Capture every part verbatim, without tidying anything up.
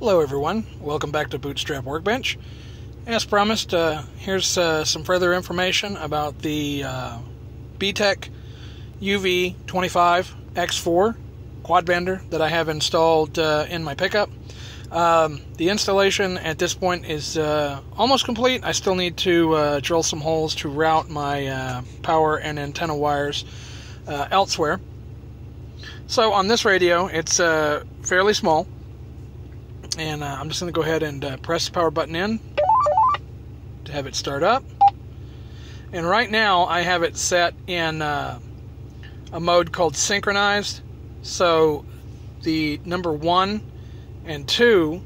Hello everyone, welcome back to Bootstrap Workbench. As promised, uh, here's uh, some further information about the uh, BTech U V twenty-five X four quad bender that I have installed uh, in my pickup. Um, the installation at this point is uh, almost complete. I still need to uh, drill some holes to route my uh, power and antenna wires uh, elsewhere. So on this radio, it's uh, fairly small. And uh, I'm just going to go ahead and uh, press the power button in to have it start up. And right now I have it set in uh, a mode called synchronized. So the number one and two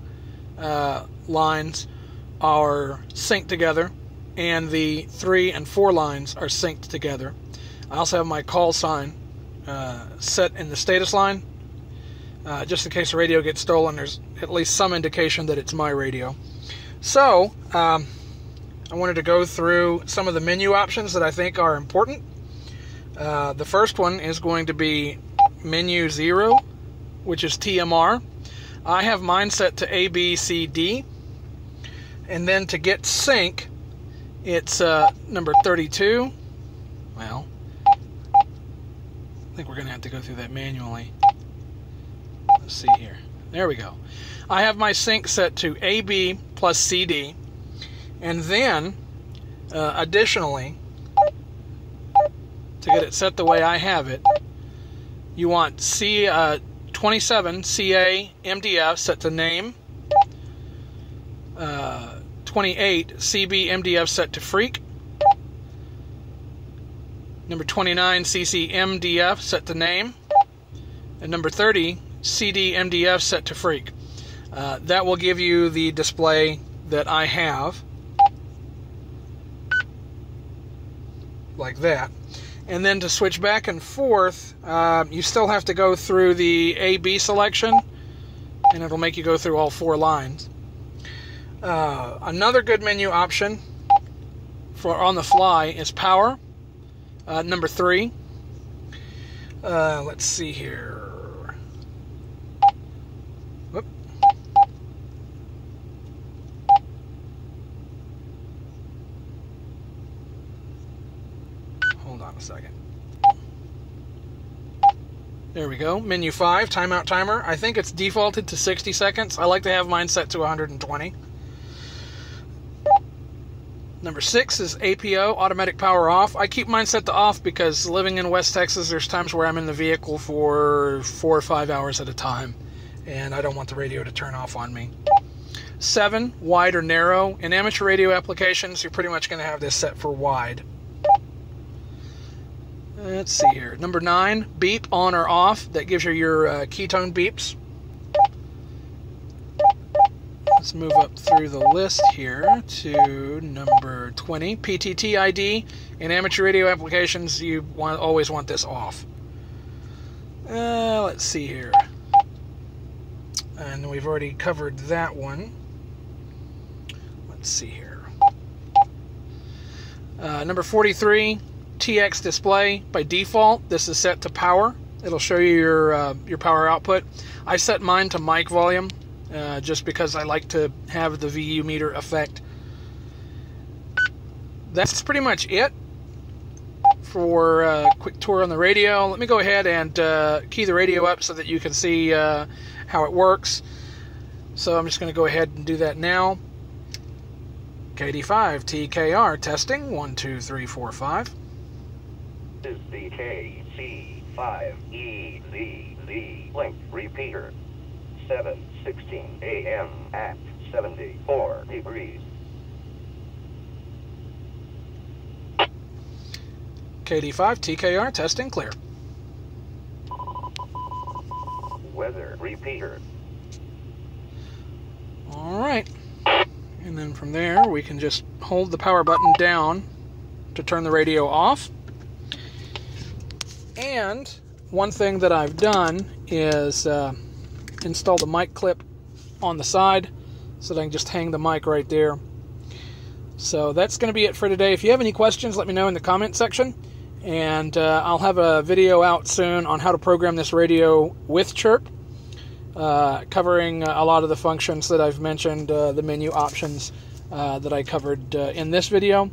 uh, lines are synced together, and the three and four lines are synced together. I also have my call sign uh, set in the status line. Uh, just in case the radio gets stolen, there's at least some indication that it's my radio. So, um, I wanted to go through some of the menu options that I think are important. Uh, the first one is going to be menu zero, which is T M R. I have mine set to A, B, C, D. And then to get sync, it's uh, number thirty-two. Well, I think we're going to have to go through that manually. Let's see here. There we go. I have my sync set to A B plus C D, and then uh, additionally, to get it set the way I have it, you want C uh, twenty-seven C A M D F set to name, uh, twenty-eight C B M D F set to freak, number twenty-nine C C M D F set to name, and number thirty. C D M D F set to freak. Uh, that will give you the display that I have, like that. And then to switch back and forth, uh, you still have to go through the A B selection, and it'll make you go through all four lines. Uh, another good menu option for on the fly is power, uh, number three. Uh, let's see here. A second. There we go. Menu five, timeout timer. I think it's defaulted to sixty seconds. I like to have mine set to one hundred twenty. Number six is A P O, automatic power off. I keep mine set to off because living in West Texas, there's times where I'm in the vehicle for four or five hours at a time, and I don't want the radio to turn off on me. Seven, wide or narrow. In amateur radio applications, you're pretty much going to have this set for wide. Let's see here. Number nine, beep on or off. That gives you your uh, ketone beeps. Let's move up through the list here to number twenty, P T T I D. In amateur radio applications, you want, always want this off. Uh, let's see here. And we've already covered that one. Let's see here. Uh, number forty-three. T X display, by default this is set to power. It'll show you your uh, your power output. I set mine to mic volume uh, just because I like to have the V U meter effect. That's pretty much it for a quick tour on the radio. Let me go ahead and uh, key the radio up so that you can see uh, how it works. So I'm just going to go ahead and do that now. K D five T K R testing, one two three four five. This is the K C five E Z Z link repeater, seven sixteen A M at seventy-four degrees. K D five T K R testing clear. Weather repeater. All right. And then from there, we can just hold the power button down to turn the radio off. And one thing that I've done is uh, install the mic clip on the side so that I can just hang the mic right there. So that's going to be it for today. If you have any questions, let me know in the comment section. And uh, I'll have a video out soon on how to program this radio with Chirp. uh, covering a lot of the functions that I've mentioned, uh, the menu options uh, that I covered uh, in this video.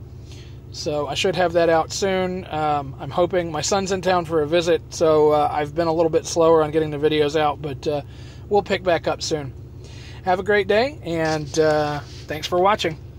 So I should have that out soon. Um, I'm hoping my son's in town for a visit, so uh, I've been a little bit slower on getting the videos out, but uh, we'll pick back up soon. Have a great day, and uh, thanks for watching.